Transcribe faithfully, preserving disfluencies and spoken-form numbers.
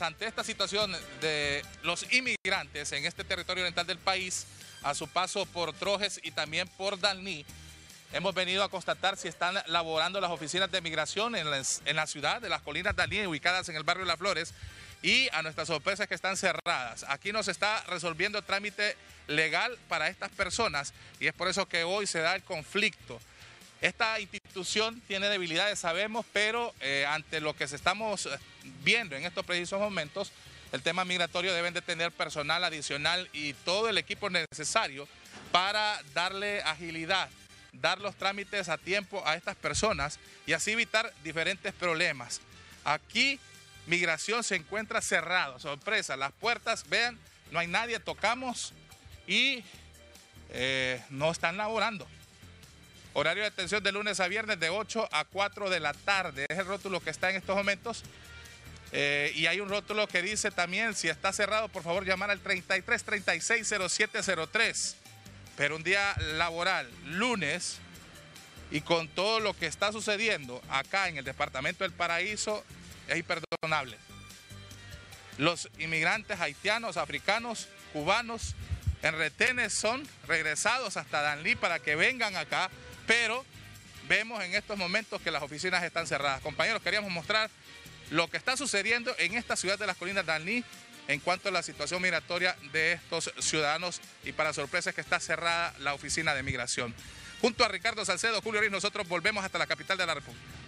Ante esta situación de los inmigrantes en este territorio oriental del país, a su paso por Trojes y también por Daní, hemos venido a constatar si están laborando las oficinas de migración en, las, en la ciudad de las colinas Daní, ubicadas en el barrio Las Flores, y a nuestra sorpresa es que están cerradas. Aquí nos está resolviendo el trámite legal para estas personas y es por eso que hoy se da el conflicto. Esta institución tiene debilidades, sabemos, pero eh, ante lo que se estamos viendo en estos precisos momentos, el tema migratorio deben de tener personal adicional y todo el equipo necesario para darle agilidad, dar los trámites a tiempo a estas personas y así evitar diferentes problemas. Aquí Migración se encuentra cerrado, sorpresa, las puertas, vean, no hay nadie, tocamos y eh, no están laborando. Horario de atención de lunes a viernes de ocho a cuatro de la tarde. Es el rótulo que está en estos momentos. Eh, y hay un rótulo que dice también, si está cerrado, por favor, llamar al treinta y tres, treinta y seis, cero siete cero tres. Pero un día laboral, lunes, y con todo lo que está sucediendo acá en el departamento del Paraíso, es imperdonable. Los inmigrantes haitianos, africanos, cubanos, en retenes son regresados hasta Daní para que vengan acá, pero vemos en estos momentos que las oficinas están cerradas. Compañeros, queríamos mostrar lo que está sucediendo en esta ciudad de las colinas Daní en cuanto a la situación migratoria de estos ciudadanos y para sorpresa es que está cerrada la oficina de migración. Junto a Ricardo Salcedo, Julio Ríos, nosotros volvemos hasta la capital de la República.